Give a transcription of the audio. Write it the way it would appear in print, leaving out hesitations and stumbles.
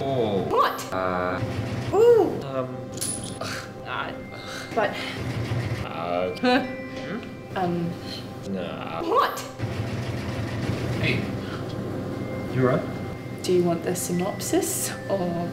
Oh. What? Ooh. But. Nah. What? Hey. You're up. Do you want the synopsis or?